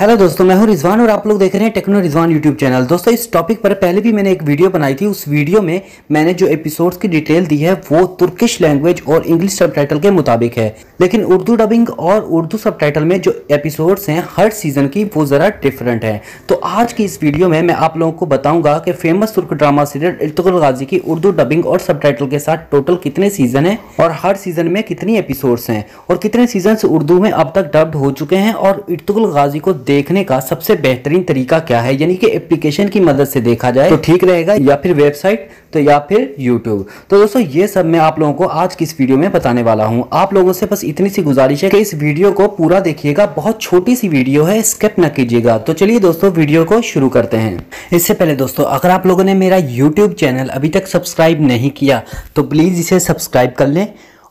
Hello दोस्तों, मैं हूं रिजवान और आप लोग देख रहे हैं टेक्नो रिजवान यूट्यूब चैनल। दोस्तों, इस टॉपिक पर पहले भी मैंने एक वीडियो बनाई थी। उस वीडियो में मैंने जो एपिसोड्स की डिटेल दी है वो तुर्किश लैंग्वेज और इंग्लिश सबटाइटल के मुताबिक है, लेकिन उर्दू डबिंग और उर्दू सबटाइटल में जो एपिसोड्स हैं हर सीजन की वो ज़रा डिफरेंट है। तो आज की इस वीडियो में मैं आप लोगों को बताऊँगा कि famous Turk drama serial Ertugrul गाजी की उर्दू डबिंग और सबटाइटल के साथ टोटल कितने सीजन हैं और हर सीजन में कितनी एपिसोड्स हैं और कितने सीजन उर्दू में अब तक डब्ड हो चुके हैं और इर्तुगरुल गाजी को देखने का सबसे बेहतरीन तरीका क्या है, यानी कि एप्लीकेशन की मदद से देखा जाए तो ठीक रहेगा या फिर वेबसाइट तो या फिर यूट्यूब। तो दोस्तों, ये सब मैं आप लोगों को आज की इस वीडियो में बताने वाला हूँ। आप लोगों से बस इतनी सी गुजारिश है कि इस वीडियो को पूरा देखिएगा, बहुत छोटी सी वीडियो है, स्किप न कीजिएगा। तो चलिए दोस्तों, वीडियो को शुरू करते हैं। इससे पहले दोस्तों, अगर आप लोगों ने मेरा यूट्यूब चैनल अभी तक सब्सक्राइब नहीं किया तो प्लीज इसे सब्सक्राइब कर लें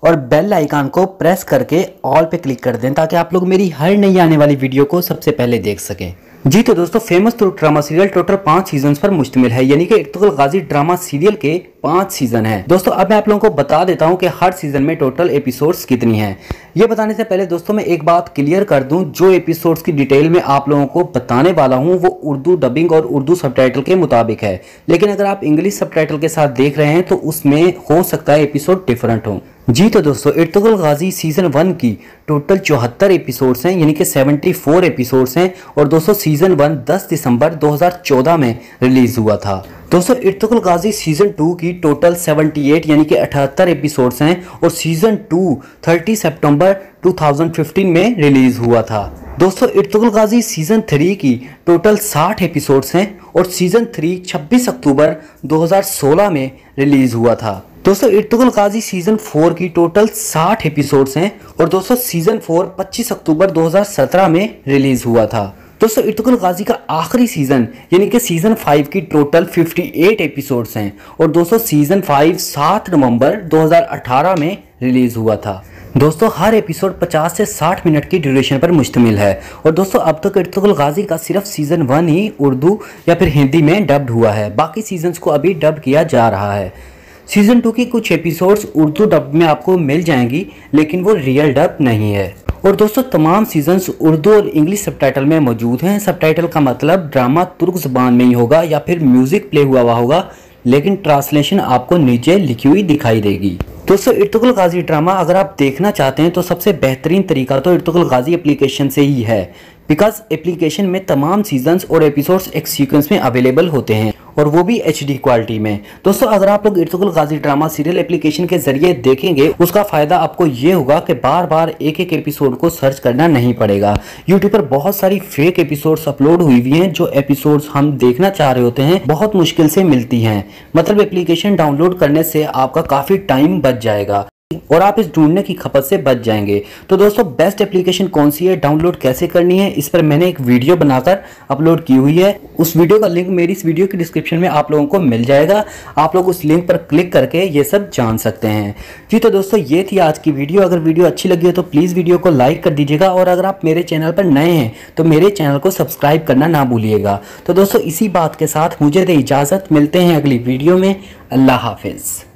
और बेल आइकन को प्रेस करके ऑल पे क्लिक कर दें ताकि आप लोग मेरी हर नई आने वाली वीडियो को सबसे पहले देख सकें। जी तो दोस्तों, famous Turk drama serial total 5 season पर मुश्तमिल है, यानी कि इर्तुगरुल गाजी ड्रामा सीरियल के 5 सीजन हैं। दोस्तों, अब मैं आप लोगों को बता देता हूं कि हर सीजन में टोटल एपिसोड्स कितनी हैं। ये बताने से पहले दोस्तों, मैं एक बात क्लियर कर दूं, जो एपिसोड्स की डिटेल में आप लोगों को बताने वाला हूं वो उर्दू डबिंग और उर्दू सबटाइटल के मुताबिक है, लेकिन अगर आप इंग्लिश सबटाइटल के साथ देख रहे हैं तो उसमें हो सकता है एपिसोड डिफरेंट हो। जी तो दोस्तों, इर्तुगरुल गाजी सीजन 1 की टोटल 74 एपिसोड्स हैं, यानी कि 74 एपिसोड्स हैं। और दोस्तों, सीजन 1 10 दिसंबर 2014 में रिलीज हुआ था। दोस्तों, इर्तुगरुल गाजी सीजन 2 की टोटल 78 यानी कि 78 एपिसोड्स हैं और सीजन 2 30 सितंबर 2015 में रिलीज हुआ था। दोस्तों, इर्तुगरुल गाजी सीजन 3 की टोटल 60 एपिसोड्स हैं और सीजन 3 26 अक्टूबर 2016 में रिलीज हुआ था। दोस्तों, इर्तुगरुल गाजी सीजन 4 की टोटल 60 एपिसोड्स हैं और दोस्तों सीजन 4 25 अक्टूबर 2017 में रिलीज हुआ था। दोस्तों, इर्तुगरुल गाजी का आखिरी सीजन यानी कि सीजन 5 की टोटल 58 एपिसोड्स हैं और दोस्तों सीजन 5 7 नवंबर 2018 में रिलीज हुआ था। दोस्तों, हर एपिसोड 50 से 60 मिनट की ड्यूरेशन पर मुश्तमिल है। और दोस्तों, अब तक इर्तुगरुल गाजी का सिर्फ सीजन 1 ही उर्दू या फिर हिंदी में डब्ड हुआ है, बाकी सीजन्स को अभी डब किया जा रहा है। सीजन 2 की कुछ एपिसोड्स उर्दू डब में आपको मिल जाएंगी, लेकिन वो रियल डब नहीं है। और दोस्तों, तमाम सीजन्स उर्दू और इंग्लिश सबटाइटल में मौजूद हैं। सबटाइटल का मतलब ड्रामा तुर्क ज़बान में ही होगा या फिर म्यूज़िक प्ले हुआ हुआ होगा, लेकिन ट्रांसलेशन आपको नीचे लिखी हुई दिखाई देगी। दोस्तों, इर्तुगरुल गाजी ड्रामा अगर आप देखना चाहते हैं तो सबसे बेहतरीन तरीका तो इर्तुगरुल गाजी एप्लीकेशन से ही है, बिकॉज एप्लीकेशन में तमाम सीजन्स और एपिसोड्स एक सीक्वेंस में अवेलेबल होते हैं और वो भी HD क्वालिटी में। दोस्तों, अगर आप लोग Ertugrul Ghazi drama serial application के जरिए देखेंगे उसका फ़ायदा आपको ये होगा कि बार बार एक एक एपिसोड को सर्च करना नहीं पड़ेगा। यूट्यूब पर बहुत सारी फेक एपिसोड्स अपलोड हुई हुई हैं, जो एपिसोड्स हम देखना चाह रहे होते हैं बहुत मुश्किल से मिलती हैं। मतलब एप्लीकेशन डाउनलोड करने से आपका काफ़ी टाइम बच जाएगा और आप इस ढूंढने की खपत से बच जाएंगे। तो दोस्तों, बेस्ट एप्लीकेशन कौन सी है, डाउनलोड कैसे करनी है, इस पर मैंने एक वीडियो बनाकर अपलोड की हुई है। उस वीडियो का लिंक मेरी इस वीडियो की डिस्क्रिप्शन में आप लोगों को मिल जाएगा। आप लोग उस लिंक पर क्लिक करके ये सब जान सकते हैं। जी तो दोस्तों, ये थी आज की वीडियो। अगर वीडियो अच्छी लगी हो तो प्लीज़ वीडियो को लाइक कर दीजिएगा और अगर आप मेरे चैनल पर नए हैं तो मेरे चैनल को सब्सक्राइब करना ना भूलिएगा। तो दोस्तों, इसी बात के साथ मुझे दे इजाज़त, मिलते हैं अगली वीडियो में। अल्लाह हाफिज़।